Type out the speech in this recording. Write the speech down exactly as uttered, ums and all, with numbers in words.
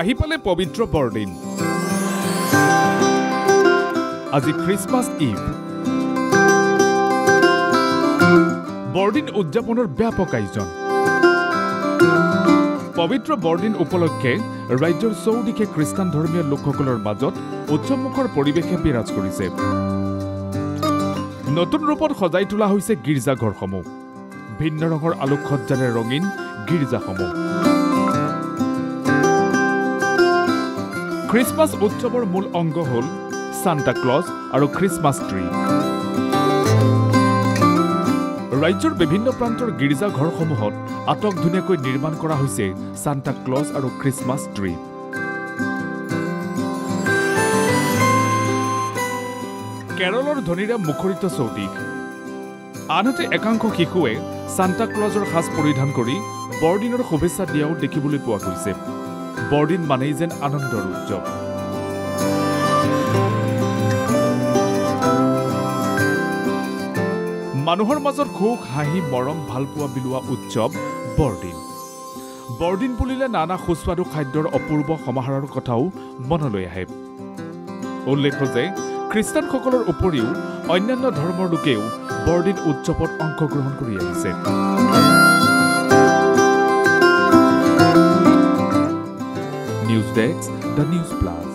আহি পালে পবিত্ৰ বৰদিন আজি ক্ৰিসমাস ইভ বৰদিন উদযাপনৰ ব্যাপক আয়োজন পবিত্ৰ বৰদিন উপলক্ষে ৰাজ্যৰ চৌদিশে খ্ৰীষ্টান ধৰ্মীয় লোকসকলৰ মাজত উৎসৱমুখৰ পৰিৱেশে বিৰাজ কৰিছে নতুন ৰূপত সজাই তোলা হৈছে গীৰ্জা ঘৰসমূহ ভিন্ন ৰঙৰ আলোকসজ্জাৰে ৰঙীন গীৰ্জাসমূহ Christmas উৎসৱৰ মূল অংগ হ'ল Santa Claus আৰু Christmas tree. ৰাজ্যৰ বিভিন্ন প্ৰান্তৰ গীৰ্জা ঘৰসমূহত আটক ধুনীয়াকৈ নিৰ্মাণ কৰা হৈছে Santa Claus আৰু Christmas tree. কেৰলৰ ধনীৰে মুখৰিত চৌদিশ। আনহাতে একাংশ শিশুৱে Santa Clausৰ সাজ পৰিধান কৰি বৰদিনৰ শুভেচ্ছা দিয়াও দেখিবলৈ পোৱা গৈছে। Bordin Manezen Anandor Job Manuhar Mazor Cook Hahi Morom Palpua Bilua Utjob Bordin Bordin Pulila Nana Huswadu Haidor Opurbo Homahar Kotau Monoloyaheb Ole Jose Christian Kokolor Opuriu Oinano Dormor Lukeu Bordin Utjopot Onko Grohon Korea News Desk, the News Plus.